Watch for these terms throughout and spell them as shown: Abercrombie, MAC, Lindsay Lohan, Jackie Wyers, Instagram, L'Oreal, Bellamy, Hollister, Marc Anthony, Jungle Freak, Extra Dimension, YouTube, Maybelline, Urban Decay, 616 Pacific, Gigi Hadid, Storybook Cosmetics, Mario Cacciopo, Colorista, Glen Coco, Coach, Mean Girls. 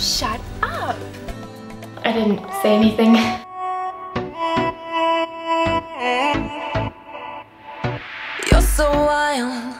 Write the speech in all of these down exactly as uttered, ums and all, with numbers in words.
Shut up! I didn't say anything. You're so wild.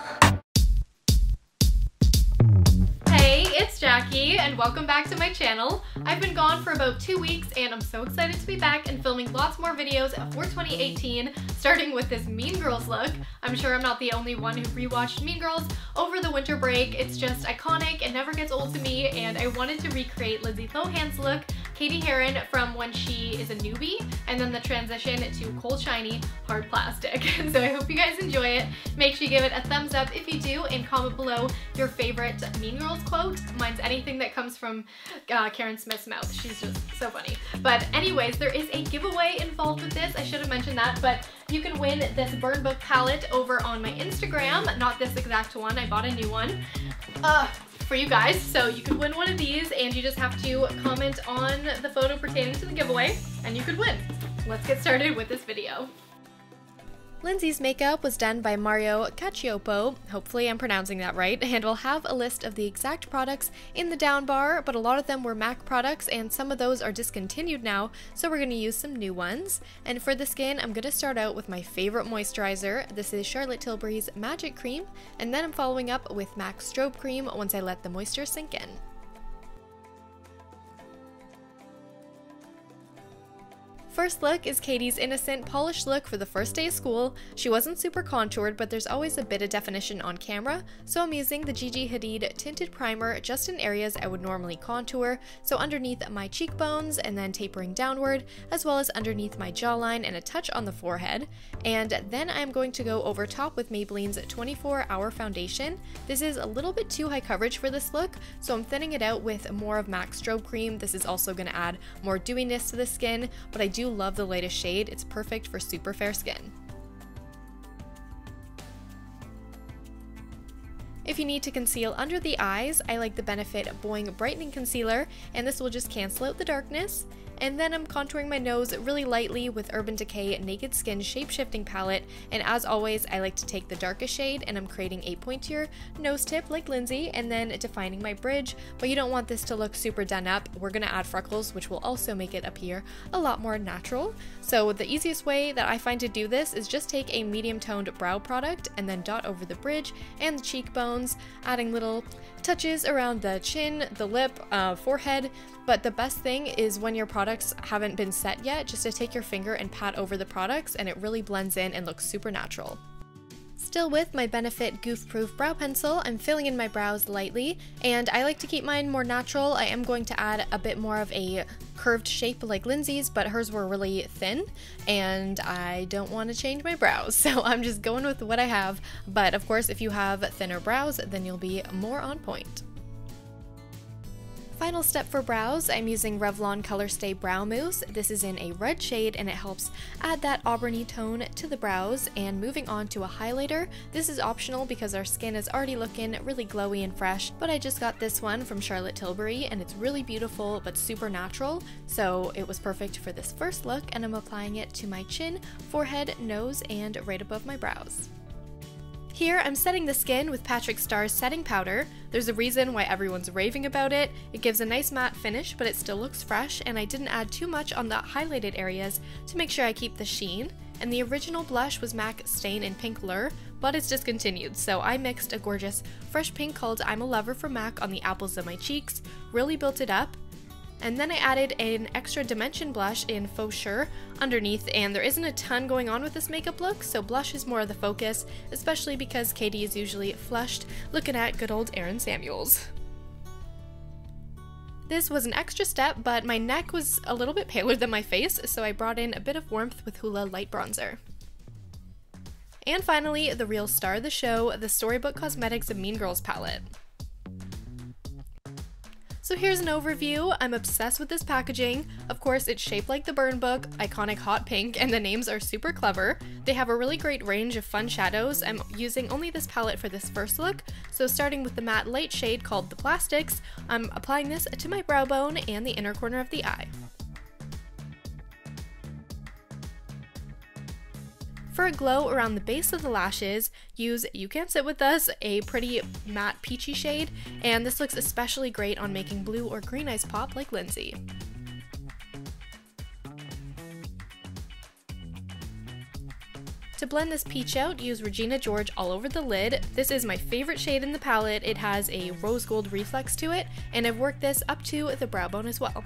Hey, it's Jackie and welcome back to my channel. I've been gone for about two weeks and I'm so excited to be back and filming lots more videos for twenty eighteen, starting with this Mean Girls look. I'm sure I'm not the only one who rewatched Mean Girls over the winter break. It's just iconic and never gets old to me, and I wanted to recreate Lindsay Lohan's look, Cady Heron from when she is a newbie, and then the transition to cold, shiny, hard plastic. So I hope you guys enjoy it. Make sure you give it a thumbs up if you do, and comment below your favorite Mean Girls quote. Mine's anything that comes from uh, Karen Smith's mouth. She's just so funny. But anyways, there is a giveaway involved with this. I should have mentioned that, but you can win this Burn Book palette over on my Instagram. Not this exact one, I bought a new one. Ugh. For you guys, so you could win one of these and you just have to comment on the photo pertaining to the giveaway and you could win. Let's get started with this video. Lindsay's makeup was done by Mario Cacciopo, hopefully I'm pronouncing that right, and we'll have a list of the exact products in the down bar, but a lot of them were MAC products and some of those are discontinued now, so we're going to use some new ones. And for the skin, I'm going to start out with my favorite moisturizer. This is Charlotte Tilbury's Magic Cream, and then I'm following up with MAC Strobe Cream once I let the moisture sink in. First look is Cady's innocent, polished look for the first day of school. She wasn't super contoured, but there's always a bit of definition on camera, so I'm using the Gigi Hadid Tinted Primer just in areas I would normally contour, so underneath my cheekbones and then tapering downward, as well as underneath my jawline and a touch on the forehead. And then I'm going to go over top with Maybelline's twenty-four hour foundation. This is a little bit too high coverage for this look, so I'm thinning it out with more of MAC Strobe Cream. This is also going to add more dewiness to the skin, but I do love the lightest shade. It's perfect for super fair skin. If you need to conceal under the eyes, I like the Benefit Boing Brightening Concealer, and this will just cancel out the darkness. And then I'm contouring my nose really lightly with Urban Decay Naked Skin Shape Shifting Palette, and as always I like to take the darkest shade and I'm creating a pointier nose tip like Lindsay, and then defining my bridge, but you don't want this to look super done up. We're going to add freckles, which will also make it appear a lot more natural. So the easiest way that I find to do this is just take a medium toned brow product and then dot over the bridge and the cheekbones, adding little touches around the chin, the lip, uh, forehead. But the best thing is when your product haven't been set yet, just to take your finger and pat over the products and it really blends in and looks super natural. Still with my Benefit Goof Proof Brow Pencil, I'm filling in my brows lightly, and I like to keep mine more natural. I am going to add a bit more of a curved shape like Lindsay's, but hers were really thin and I don't want to change my brows, so I'm just going with what I have. But of course, if you have thinner brows, then you'll be more on point. Final step for brows, I'm using Revlon Colorstay Brow Mousse. This is in a red shade and it helps add that auburny tone to the brows. And moving on to a highlighter, this is optional because our skin is already looking really glowy and fresh, but I just got this one from Charlotte Tilbury and it's really beautiful but super natural, so it was perfect for this first look, and I'm applying it to my chin, forehead, nose, and right above my brows. Here I'm setting the skin with Patrick Starr's setting powder. There's a reason why everyone's raving about it. It gives a nice matte finish, but it still looks fresh, and I didn't add too much on the highlighted areas to make sure I keep the sheen. And the original blush was MAC Stain in Pink Lure, but it's discontinued, so I mixed a gorgeous fresh pink called I'm a Lover from MAC on the apples of my cheeks, really built it up. And then I added an extra dimension blush in Faux Sure underneath, and there isn't a ton going on with this makeup look, so blush is more of the focus, especially because Cady is usually flushed, looking at good old Aaron Samuels. This was an extra step, but my neck was a little bit paler than my face, so I brought in a bit of warmth with Hoola Light Bronzer. And finally, the real star of the show, the Storybook Cosmetics Mean Girls palette. So here's an overview. I'm obsessed with this packaging. Of course, it's shaped like the Burn Book, iconic hot pink, and the names are super clever. They have a really great range of fun shadows. I'm using only this palette for this first look, so starting with the matte light shade called The Plastics, I'm applying this to my brow bone and the inner corner of the eye. for a glow around the base of the lashes, use You Can't Sit With Us, a pretty matte peachy shade, and this looks especially great on making blue or green eyes pop like Lindsay. To blend this peach out, use Regina George all over the lid. This is my favorite shade in the palette. It has a rose gold reflex to it, and I've worked this up to the brow bone as well.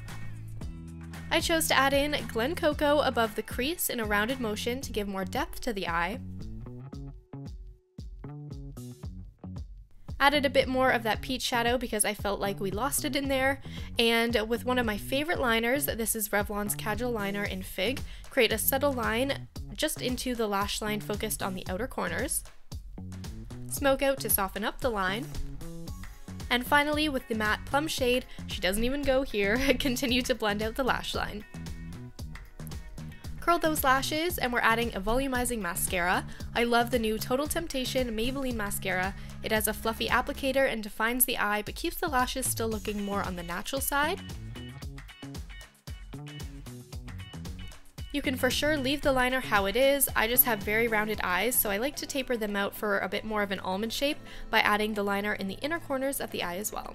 I chose to add in Glen Coco above the crease in a rounded motion to give more depth to the eye. Added a bit more of that peach shadow because I felt like we lost it in there. And with one of my favorite liners, this is Revlon's Casual Liner in Fig, create a subtle line just into the lash line focused on the outer corners. Smoke out to soften up the line. And finally, with the matte plum shade, she doesn't even go here, continue to blend out the lash line. Curl those lashes, and we're adding a volumizing mascara. I love the new Total Temptation Maybelline mascara. It has a fluffy applicator and defines the eye, but keeps the lashes still looking more on the natural side. You can for sure leave the liner how it is. I just have very rounded eyes, so I like to taper them out for a bit more of an almond shape by adding the liner in the inner corners of the eye as well.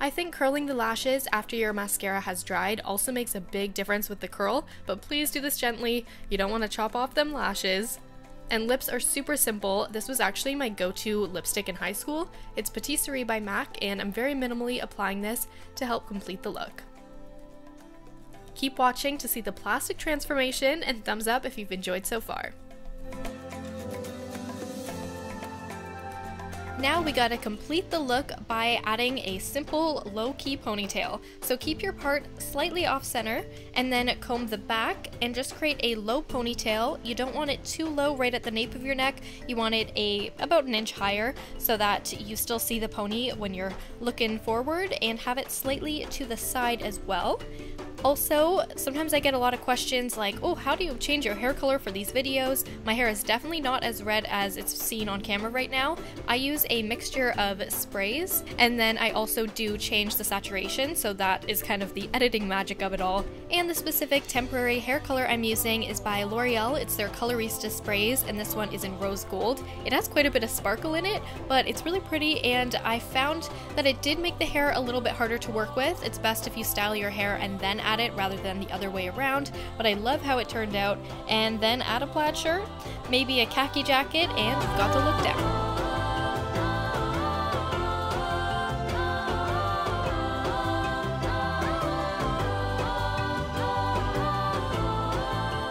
I think curling the lashes after your mascara has dried also makes a big difference with the curl, but please do this gently. You don't want to chop off them lashes. And lips are super simple. This was actually my go-to lipstick in high school. It's Patisserie by MAC, and I'm very minimally applying this to help complete the look. Keep watching to see the plastic transformation, and thumbs up if you've enjoyed so far. Now we gotta complete the look by adding a simple low-key ponytail. So keep your part slightly off-center and then comb the back and just create a low ponytail. You don't want it too low right at the nape of your neck. You want it a about an inch higher so that you still see the pony when you're looking forward, and have it slightly to the side as well. Also, sometimes I get a lot of questions like, oh, how do you change your hair color for these videos? My hair is definitely not as red as it's seen on camera right now. I use a mixture of sprays, and then I also do change the saturation, so that is kind of the editing magic of it all. And the specific temporary hair color I'm using is by L'Oreal. It's their Colorista sprays, and this one is in rose gold. It has quite a bit of sparkle in it, but it's really pretty, and I found that it did make the hair a little bit harder to work with. It's best if you style your hair and then add it rather than the other way around, but I love how it turned out. And then add a plaid shirt, maybe a khaki jacket, and you've got the look down.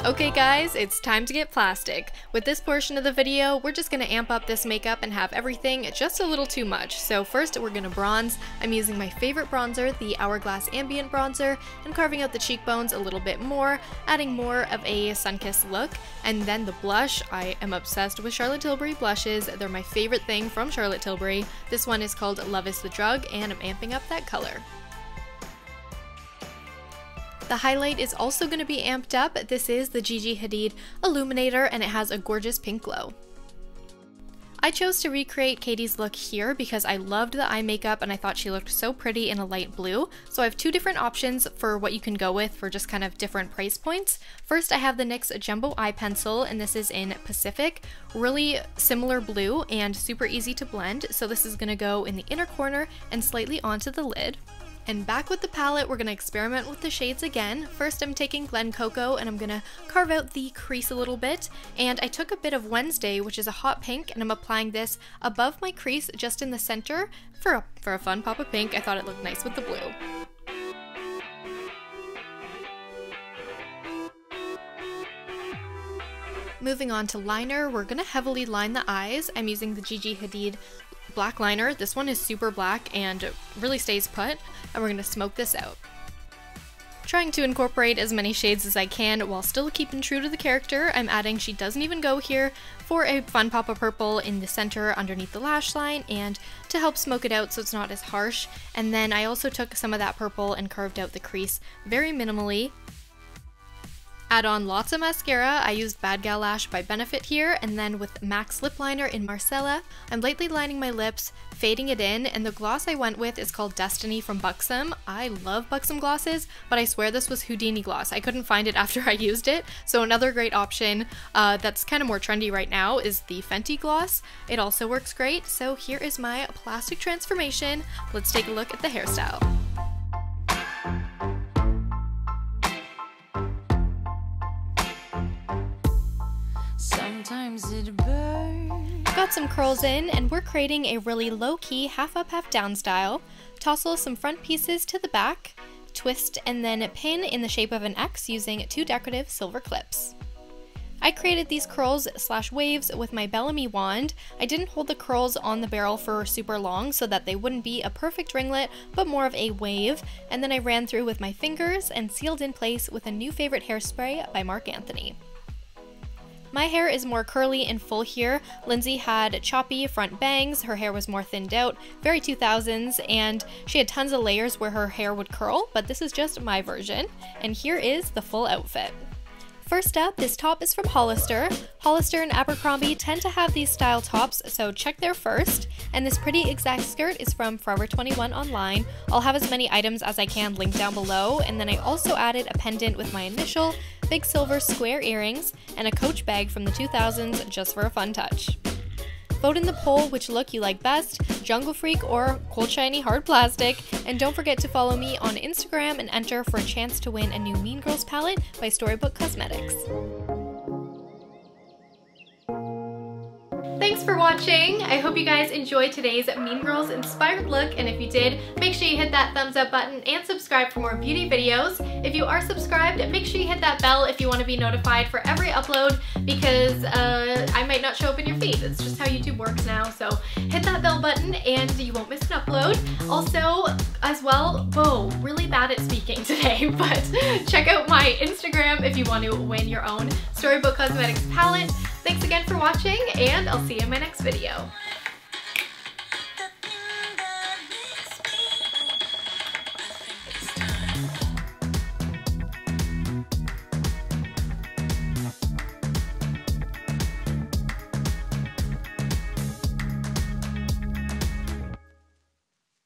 Okay guys, it's time to get plastic. With this portion of the video, we're just gonna amp up this makeup and have everything just a little too much. So first, we're gonna bronze. I'm using my favorite bronzer, the Hourglass Ambient Bronzer, and carving out the cheekbones a little bit more, adding more of a sun-kissed look. And then the blush, I am obsessed with Charlotte Tilbury blushes. They're my favorite thing from Charlotte Tilbury. This one is called Love Is the Drug, and I'm amping up that color. The highlight is also going to be amped up. This is the Gigi Hadid Illuminator, and it has a gorgeous pink glow. I chose to recreate Cady's look here because I loved the eye makeup and I thought she looked so pretty in a light blue. So I have two different options for what you can go with for just kind of different price points. First, I have the NYX Jumbo Eye Pencil, and this is in Pacific. Really similar blue and super easy to blend. So this is going to go in the inner corner and slightly onto the lid. And back with the palette, we're going to experiment with the shades again. First, I'm taking Glen Coco, and I'm going to carve out the crease a little bit. And I took a bit of Wednesday, which is a hot pink, and I'm applying this above my crease just in the center for a, for a fun pop of pink. I thought it looked nice with the blue. Moving on to liner, we're going to heavily line the eyes. I'm using the Gigi Hadid black liner. This one is super black and really stays put, and we're going to smoke this out. Trying to incorporate as many shades as I can while still keeping true to the character, I'm adding She Doesn't Even Go Here for a fun pop of purple in the center underneath the lash line, and to help smoke it out so it's not as harsh. And then I also took some of that purple and carved out the crease very minimally. add on lots of mascara. I used Bad Gal Lash by Benefit here, and then with M A C's lip liner in Marcella. I'm lightly lining my lips, fading it in, and the gloss I went with is called Destiny from Buxom. I love Buxom glosses, but I swear this was Houdini gloss. I couldn't find it after I used it. So another great option uh, that's kind of more trendy right now is the Fenty gloss. It also works great. So here is my plastic transformation. Let's take a look at the hairstyle. Sometimes it burns. Got some curls in, and we're creating a really low-key half up, half down style. Tousle some front pieces to the back, twist and then pin in the shape of an X using two decorative silver clips. I created these curls slash waves with my Bellamy wand. I didn't hold the curls on the barrel for super long so that they wouldn't be a perfect ringlet, but more of a wave, and then I ran through with my fingers and sealed in place with a new favorite hairspray by Marc Anthony. My hair is more curly and full here. Lindsay had choppy front bangs, her hair was more thinned out, very two thousands, and she had tons of layers where her hair would curl, but this is just my version. And here is the full outfit. First up, this top is from Hollister. Hollister and Abercrombie tend to have these style tops, so check there first. And this pretty exact skirt is from Forever twenty-one online. I'll have as many items as I can linked down below, and then I also added a pendant with my initial, big silver square earrings, and a Coach bag from the two thousands just for a fun touch. Vote in the poll which look you like best, Jungle Freak or Cold Shiny Hard Plastic, and don't forget to follow me on Instagram and enter for a chance to win a new Mean Girls palette by Storybook Cosmetics. Thanks for watching! I hope you guys enjoyed today's Mean Girls inspired look, and if you did, make sure you hit that thumbs up button and subscribe for more beauty videos. If you are subscribed, make sure you hit that bell if you want to be notified for every upload, because uh, I might not show up in your feed. It's just how YouTube works now, so hit that bell button and you won't miss an upload. Also, as well, whoa, really bad at speaking today, but check out my Instagram if you want to win your own Storybook Cosmetics palette. Thanks again for watching, and I'll see you in my next video.